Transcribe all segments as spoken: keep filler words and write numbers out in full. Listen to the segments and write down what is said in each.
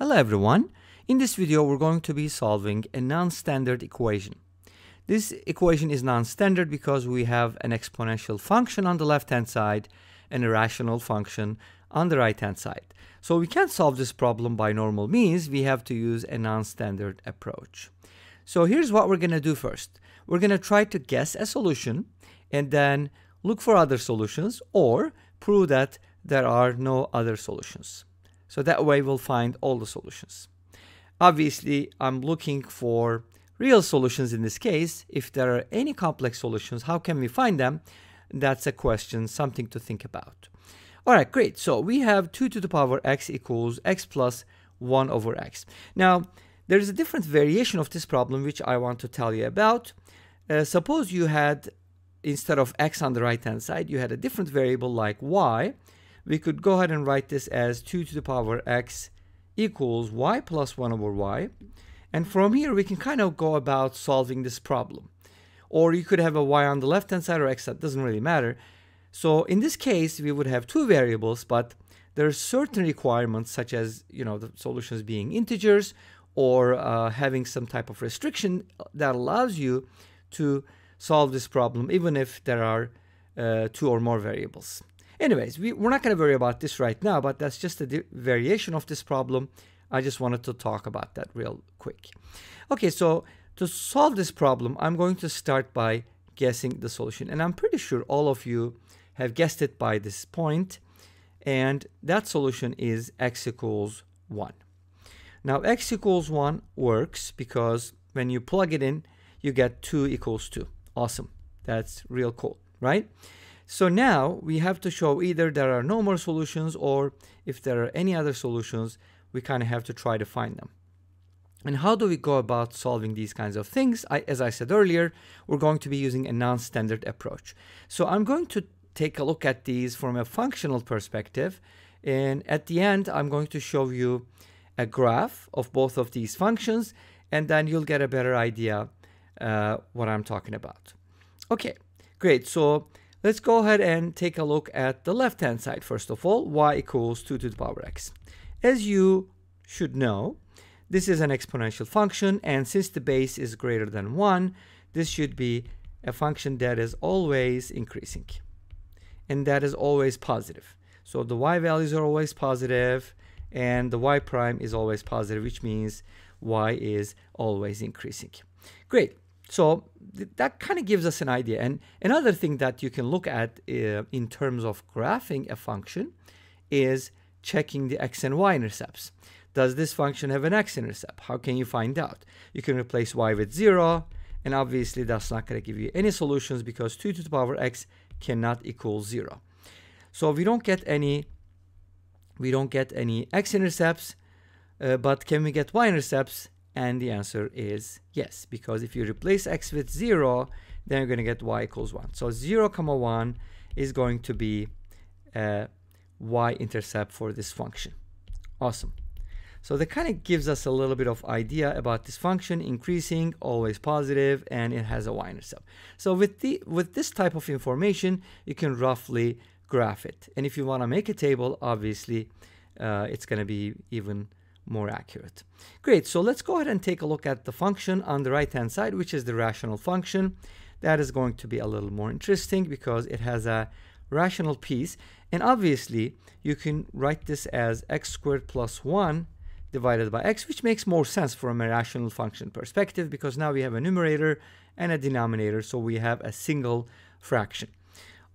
Hello everyone, in this video we're going to be solving a non-standard equation. This equation is non-standard because we have an exponential function on the left hand side and a rational function on the right hand side. So we can't solve this problem by normal means, we have to use a non-standard approach. So here's what we're going to do first. We're going to try to guess a solution and then look for other solutions or prove that there are no other solutions. So that way we'll find all the solutions. Obviously, I'm looking for real solutions in this case. If there are any complex solutions, how can we find them? That's a question, something to think about. All right, great. So we have two to the power x equals x plus one over x. Now, there's a different variation of this problem which I want to tell you about. Uh, suppose you had, instead of x on the right-hand side, you had a different variable like y. We could go ahead and write this as two to the power x equals y plus one over y. And from here, we can kind of go about solving this problem. Or you could have a y on the left-hand side or x, that doesn't really matter. So in this case, we would have two variables, but there are certain requirements such as, you know, the solutions being integers or uh, having some type of restriction that allows you to solve this problem, even if there are uh, two or more variables. Anyways, we, we're not going to worry about this right now, but that's just a variation of this problem. I just wanted to talk about that real quick. Okay, so to solve this problem, I'm going to start by guessing the solution. And I'm pretty sure all of you have guessed it by this point. And that solution is x equals one. Now, x equals one works because when you plug it in, you get two equals two. Awesome. That's real cool, right? So now we have to show either there are no more solutions or if there are any other solutions, we kind of have to try to find them. And how do we go about solving these kinds of things? I, as I said earlier, we're going to be using a non-standard approach. So I'm going to take a look at these from a functional perspective. And at the end, I'm going to show you a graph of both of these functions, and then you'll get a better idea uh, what I'm talking about. Okay, great. So let's go ahead and take a look at the left-hand side first of all, y equals two to the power x. As you should know, this is an exponential function, and since the base is greater than one, this should be a function that is always increasing. And that is always positive. So the y values are always positive, and the y prime is always positive, which means y is always increasing. Great. So th that kind of gives us an idea. And another thing that you can look at uh, in terms of graphing a function is checking the x and y intercepts. Does this function have an x intercept? How can you find out? You can replace y with zero, and obviously that's not going to give you any solutions because two to the power x cannot equal zero. So we don't get any we don't get any x intercepts, uh, but can we get y intercepts? And the answer is yes, because if you replace x with zero, then you're going to get y equals one. So zero comma one is going to be a y-intercept for this function. Awesome. So that kind of gives us a little bit of idea about this function, increasing, always positive, and it has a y-intercept. So with, the, with this type of information, you can roughly graph it. And if you want to make a table, obviously, uh, it's going to be even more accurate. Great, so let's go ahead and take a look at the function on the right hand side, which is the rational function. That is going to be a little more interesting because it has a rational piece, and obviously you can write this as x squared plus one divided by x, which makes more sense from a rational function perspective because now we have a numerator and a denominator, so we have a single fraction.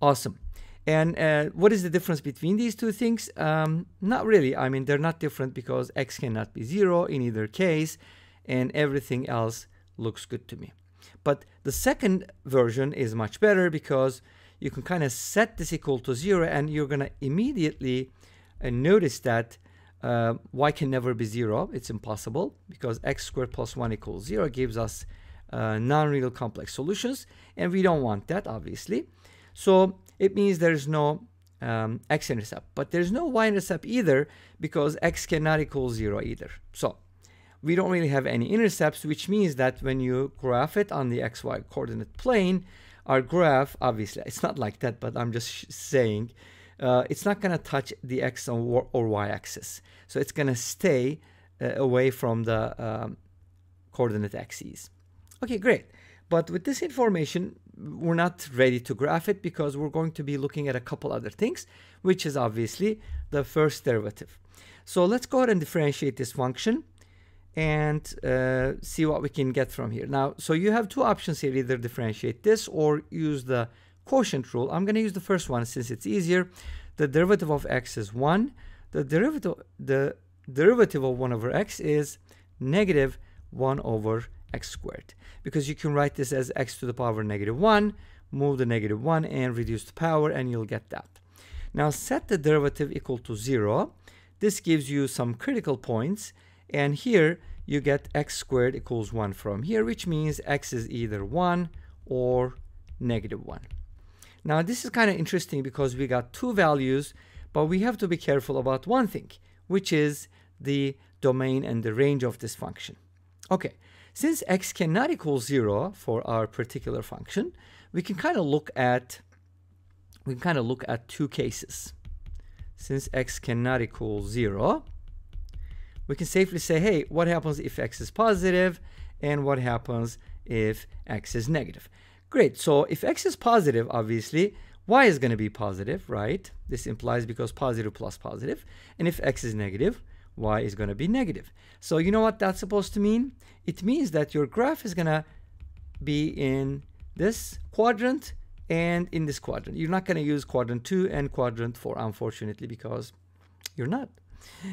Awesome. And uh, what is the difference between these two things? Um, not really. I mean, they're not different because x cannot be zero in either case, and everything else looks good to me. But the second version is much better because you can kind of set this equal to zero, and you're going to immediately uh, notice that uh, y can never be zero. It's impossible because x squared plus one equals zero gives us uh, non-real complex solutions, and we don't want that, obviously. So it means there's no um, x-intercept, but there's no y-intercept either because x cannot equal zero either. So we don't really have any intercepts, which means that when you graph it on the xy coordinate plane, our graph, obviously, it's not like that, but I'm just sh saying, uh, it's not going to touch the x or y axis. So it's going to stay uh, away from the um, coordinate axes. Okay, great. But with this information, we're not ready to graph it because we're going to be looking at a couple other things, which is obviously the first derivative. So let's go ahead and differentiate this function and uh, see what we can get from here. Now, so you have two options here, either differentiate this or use the quotient rule. I'm going to use the first one since it's easier. The derivative of x is one. The derivative, the derivative of one over x is negative one over x squared. Because you can write this as x to the power negative one, move the negative one and reduce the power, and you'll get that. Now set the derivative equal to zero. This gives you some critical points, and here you get x squared equals one from here, which means x is either one or negative one. Now this is kind of interesting because we got two values, but we have to be careful about one thing, which is the domain and the range of this function. Okay. Since x cannot equal zero for our particular function, we can kind of look at we can kind of look at two cases. Since x cannot equal zero, we can safely say, hey, what happens if x is positive and what happens if x is negative? Great. So if x is positive, obviously y is going to be positive, right? This implies because positive plus positive. And if x is negative, y is going to be negative. So you know what that's supposed to mean? It means that your graph is going to be in this quadrant and in this quadrant. You're not going to use quadrant two and quadrant four, unfortunately, because you're not.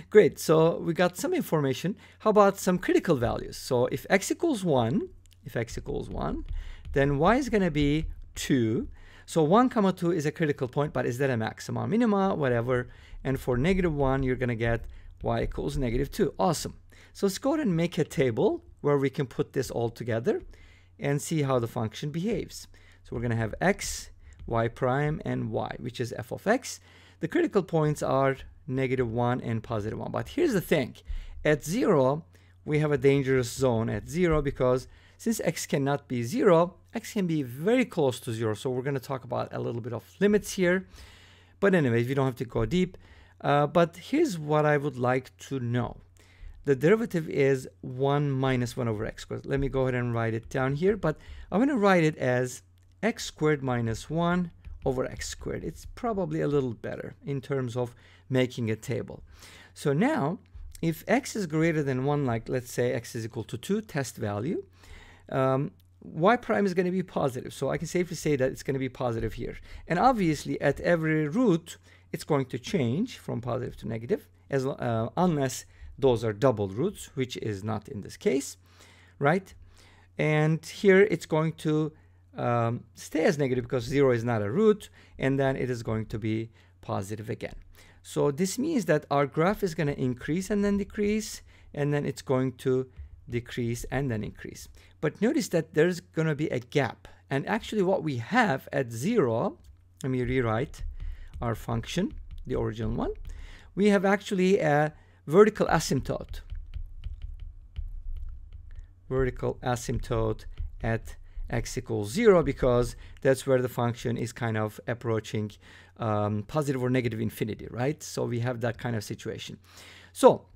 Great. So we got some information. How about some critical values? So if x equals one, if x equals one, then y is going to be two. So one comma two is a critical point, but is that a maxima, minima, whatever? And for negative one, you're going to get y equals negative two. Awesome. So let's go ahead and make a table where we can put this all together and see how the function behaves. So we're going to have x, y prime, and y, which is f of x. The critical points are negative one and positive one. But here's the thing. At zero, we have a dangerous zone at zero because since x cannot be zero, x can be very close to zero. So we're going to talk about a little bit of limits here. But anyways, we don't have to go deep. Uh, but here's what I would like to know. The derivative is one minus one over x squared. Let me go ahead and write it down here, but I'm going to write it as x squared minus one over x squared. It's probably a little better in terms of making a table. So now, if x is greater than one, like let's say x is equal to two, test value, um, y prime is going to be positive. So I can safely say that it's going to be positive here. And obviously, at every root, it's going to change from positive to negative as, uh, unless those are double roots, which is not in this case, right? And here it's going to um, stay as negative because zero is not a root, and then it is going to be positive again. So this means that our graph is going to increase and then decrease, and then it's going to decrease and then increase. But notice that there's going to be a gap. And actually what we have at zero, let me rewrite our function, the original one, we have actually a vertical asymptote. Vertical asymptote at x equals zero because that's where the function is kind of approaching um, positive or negative infinity, right? So we have that kind of situation. So,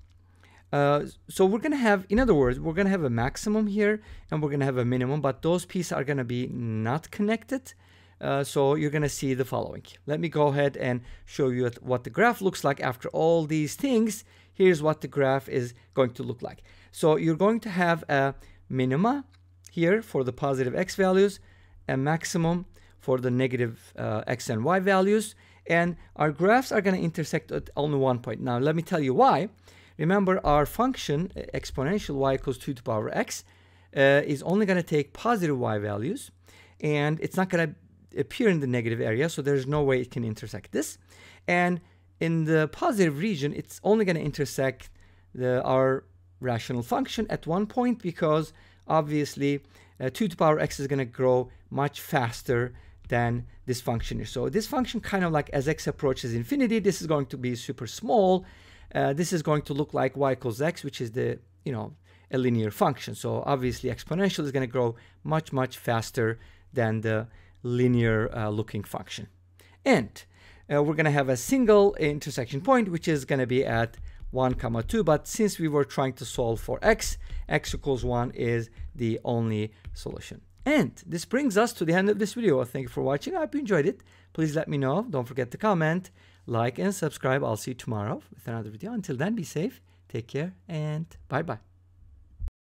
uh, so we're going to have, in other words, we're going to have a maximum here and we're going to have a minimum, but those pieces are going to be not connected. Uh, so you're going to see the following. Let me go ahead and show you what the graph looks like after all these things. Here's what the graph is going to look like. So you're going to have a minima here for the positive x values, a maximum for the negative uh, x and y values, and our graphs are going to intersect at only one point. Now let me tell you why. Remember our function exponential y equals two to the power x uh, is only going to take positive y values, and it's not going to appear in the negative area, so there's no way it can intersect this. And in the positive region, it's only going to intersect the, our rational function at one point because obviously uh, two to the power x is going to grow much faster than this function here. So this function kind of like as x approaches infinity, this is going to be super small. Uh, this is going to look like y equals x, which is the, you know, a linear function. So obviously exponential is going to grow much, much faster than the linear uh, looking function. And uh, we're going to have a single intersection point, which is going to be at one comma two, but since we were trying to solve for x, x equals one is the only solution. And this brings us to the end of this video. Thank you for watching. I hope you enjoyed it. Please let me know. Don't forget to comment, like, and subscribe. I'll see you tomorrow with another video. Until then, be safe, take care, and bye-bye.